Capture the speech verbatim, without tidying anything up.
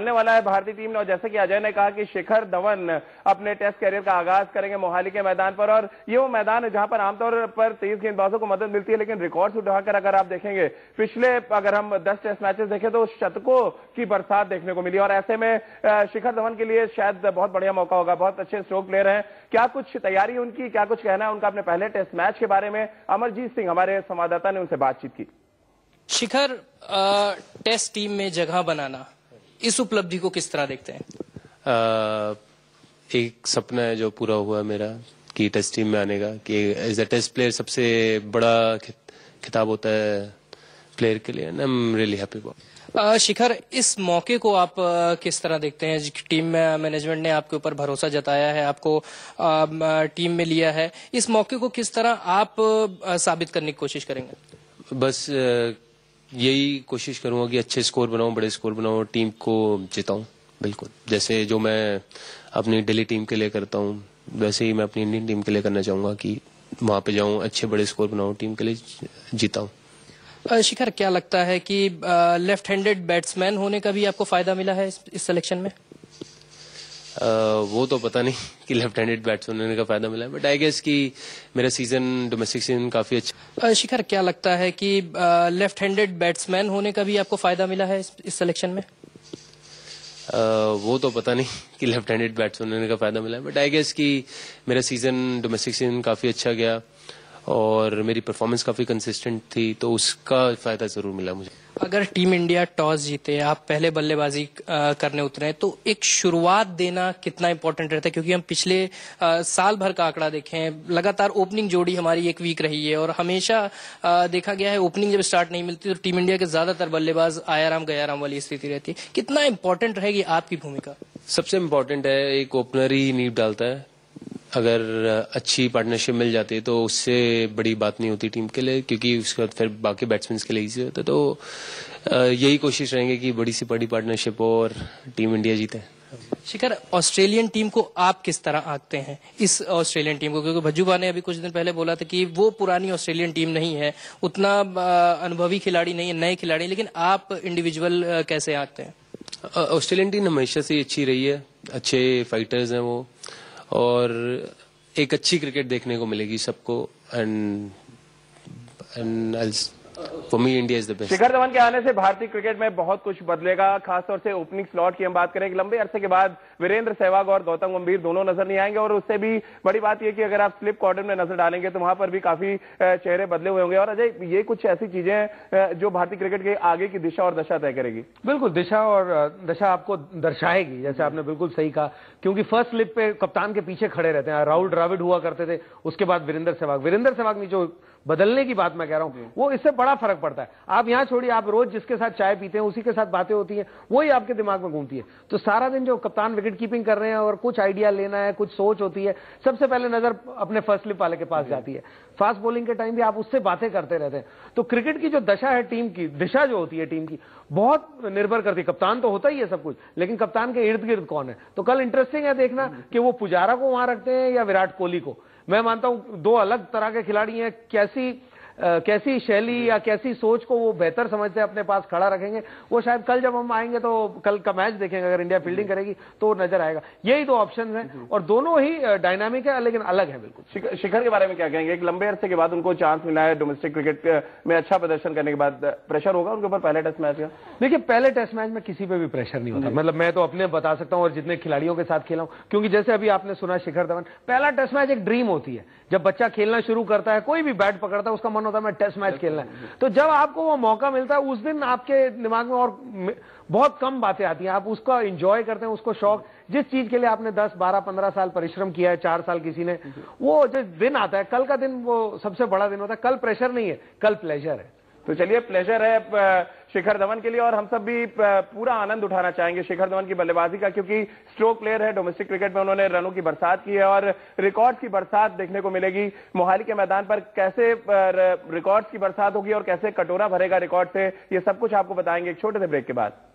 खेलने वाला है भारतीय टीम ने। और जैसे कि अजय ने कहा कि शिखर धवन अपने टेस्ट कैरियर का आगाज करेंगे मोहाली के मैदान पर, और ये वो मैदान है जहां पर आमतौर पर तेज गेंदबाजों को मदद मिलती है, लेकिन रिकॉर्ड्स उठाकर अगर आप देखेंगे पिछले अगर हम दस टेस्ट मैचेस देखें तो शतकों की बरसात देखने को मिली, और ऐसे में शिखर धवन के लिए शायद बहुत बढ़िया मौका होगा। बहुत अच्छे स्ट्रोक प्लेयर हैं, क्या कुछ तैयारी उनकी, क्या कुछ कहना है उनका अपने पहले टेस्ट मैच के बारे में? अमरजीत सिंह हमारे संवाददाता ने उनसे बातचीत की। शिखर टेस्ट टीम में जगह बनाना, इस उपलब्धि को किस तरह देखते हैं? आ, एक सपना है जो पूरा हुआ मेरा कि टेस्ट टीम में आने का, कि एज अ टेस्ट प्लेयर सबसे बड़ा खिताब होता है प्लेयर के लिए। I am really happy about. Shikhar, इस मौके को आप किस तरह देखते हैं? टीम में मैनेजमेंट ने आपके ऊपर भरोसा जताया है, आपको आ, टीम में लिया है, इस मौके को किस तरह आप आ, साबित करने की कोशिश करेंगे? बस आ, यही कोशिश करूंगा कि अच्छे स्कोर बनाऊं, बड़े स्कोर बनाऊं, टीम को जिताऊं। बिल्कुल जैसे जो मैं अपनी दिल्ली टीम के लिए करता हूं, वैसे ही मैं अपनी इंडियन टीम के लिए करना चाहूंगा कि वहां पे जाऊं, अच्छे बड़े स्कोर बनाऊं, टीम के लिए जिताऊं। शिखर, क्या लगता है कि लेफ्ट हैंडेड बैट्समैन होने का भी आपको फायदा मिला है इस, इस सिलेक्शन में? आ, वो तो पता नहीं कि लेफ्ट हैंडेड बैट्समैन होने का फायदा मिला है, बट आई गेस कि मेरा सीजन, डोमेस्टिक सीजन काफी अच्छा। शिखर, क्या लगता है कि लेफ्ट हैंडेड बैट्समैन होने का भी आपको फायदा मिला है इस, इस सिलेक्शन में? आ, वो तो पता नहीं कि लेफ्ट हैंडेड बैट्समैन होने का फायदा मिला है, बट आई गेस कि मेरा सीजन, डोमेस्टिक सीजन काफी अच्छा गया और मेरी परफॉर्मेंस काफी कंसिस्टेंट थी, तो उसका फायदा जरूर मिला मुझे। अगर टीम इंडिया टॉस जीते, आप पहले बल्लेबाजी करने उतरे, तो एक शुरुआत देना कितना इम्पोर्टेंट रहता है? क्योंकि हम पिछले आ, साल भर का आंकड़ा देखें, लगातार ओपनिंग जोड़ी हमारी एक वीक रही है और हमेशा आ, देखा गया है ओपनिंग जब स्टार्ट नहीं मिलती तो टीम इंडिया के ज्यादातर बल्लेबाज आयाराम गयाराम वाली स्थिति रहती है। कितना इम्पोर्टेंट रहेगी आपकी भूमिका? सबसे इम्पोर्टेंट है, एक ओपनर ही नीड डालता है, अगर अच्छी पार्टनरशिप मिल जाती है तो उससे बड़ी बात नहीं होती टीम के लिए, क्योंकि उसके बाद फिर बाकी बैट्समैन के लिए इजी होता है। तो यही कोशिश रहेंगे कि बड़ी से बड़ी पार्टनरशिप हो और टीम इंडिया जीते। शिखर, ऑस्ट्रेलियन टीम को आप किस तरह आंकते हैं, इस ऑस्ट्रेलियन टीम को? क्योंकि भज्जूभा ने अभी कुछ दिन पहले बोला था कि वो पुरानी ऑस्ट्रेलियन टीम नहीं है, उतना अनुभवी खिलाड़ी नहीं है, नए खिलाड़ी, लेकिन आप इंडिविजुअल कैसे आंकते हैं? ऑस्ट्रेलियन टीम हमेशा से अच्छी रही है, अच्छे फाइटर्स हैं वो, और एक अच्छी क्रिकेट देखने को मिलेगी सबको। And and for me India is the best. Shikhar Dhawan के आने से भारतीय क्रिकेट में बहुत कुछ बदलेगा, खासतौर से ओपनिंग स्लॉट की हम बात करें। लंबे अरसे के बाद वीरेंद्र सहवाग और गौतम गंभीर दोनों नजर नहीं आएंगे, और उससे भी बड़ी बात यह कि अगर आप स्लिप कॉर्डन में नजर डालेंगे तो वहां पर भी काफी चेहरे बदले हुए होंगे। और अजय, ये कुछ ऐसी चीजें जो भारतीय क्रिकेट के आगे की दिशा और दशा तय करेगी। बिल्कुल, दिशा और दशा आपको दर्शाएगी, जैसे आपने बिल्कुल सही कहा, क्योंकि फर्स्ट स्लिप पे कप्तान के पीछे खड़े रहते हैं, राहुल द्रविड़ हुआ करते थे, उसके बाद वीरेंद्र सहवाग। वीरेंद्र सहवाग ने जो बदलने की बात मैं कह रहा हूँ, वो इससे बड़ा फर्क पड़ता है। आप यहाँ छोड़िए, आप रोज जिसके साथ चाय पीते हैं उसी के साथ बातें होती हैं, वही आपके दिमाग में घूमती है। तो सारा दिन जो कप्तान विकेट कीपिंग कर रहे हैं और कुछ आइडिया लेना है, कुछ सोच होती है, सबसे पहले नजर अपने फर्स्ट स्लिप वाले के पास जाती है। फास्ट बॉलिंग के टाइम भी आप उससे बातें करते रहते हैं। तो क्रिकेट की जो दशा है, टीम की दिशा जो होती है टीम की, बहुत निर्भर करती है। कप्तान तो होता ही है सब कुछ, लेकिन कप्तान के इर्द गिर्द कौन है। तो कल इंटरेस्टिंग है देखना कि वो पुजारा को वहां रखते हैं या विराट कोहली को। मैं मानता हूं दो अलग तरह के खिलाड़ी हैं, कैसी आ, कैसी शैली या कैसी सोच को वो बेहतर समझते हैं अपने पास खड़ा रखेंगे, वो शायद कल जब हम आएंगे तो कल का मैच देखेंगे, अगर इंडिया फील्डिंग करेगी तो नजर आएगा। यही दो ऑप्शन हैं और दोनों ही डायनामिक है, लेकिन अलग है। बिल्कुल, शिखर के बारे में क्या कहेंगे? एक लंबे अरसे के बाद उनको चांस मिला है डोमेस्टिक क्रिकेट में अच्छा प्रदर्शन करने के बाद, प्रेशर होगा उनके ऊपर पहले टेस्ट मैच का? देखिए, पहले टेस्ट मैच में किसी पर भी प्रेशर नहीं होता, मतलब मैं तो अपने बता सकता हूँ और जितने खिलाड़ियों के साथ खेला हूँ, क्योंकि जैसे अभी आपने सुना शिखर धवन, पहला टेस्ट मैच एक ड्रीम होती है। जब बच्चा खेलना शुरू करता है, कोई भी बैट पकड़ता है, उसका मन होता है मैं टेस्ट मैच खेलना है। तो जब आपको वो मौका मिलता है, उस दिन आपके दिमाग में और बहुत कम बातें आती हैं, आप उसका एंजॉय करते हैं, उसको शौक, जिस चीज के लिए आपने दस बारह पंद्रह साल परिश्रम किया है, चार साल किसी ने, वो जो दिन आता है, कल का दिन वो सबसे बड़ा दिन होता है। कल प्रेशर नहीं है, कल प्लेजर है। तो चलिए, प्लेजर है शिखर धवन के लिए और हम सब भी पूरा आनंद उठाना चाहेंगे शिखर धवन की बल्लेबाजी का, क्योंकि स्ट्रोक प्लेयर है। डोमेस्टिक क्रिकेट में उन्होंने रनों की बरसात की है और रिकॉर्ड की बरसात देखने को मिलेगी। मोहाली के मैदान पर कैसे रिकॉर्ड की बरसात होगी और कैसे कटोरा भरेगा रिकॉर्ड से, ये सब कुछ आपको बताएंगे एक छोटे से ब्रेक के बाद।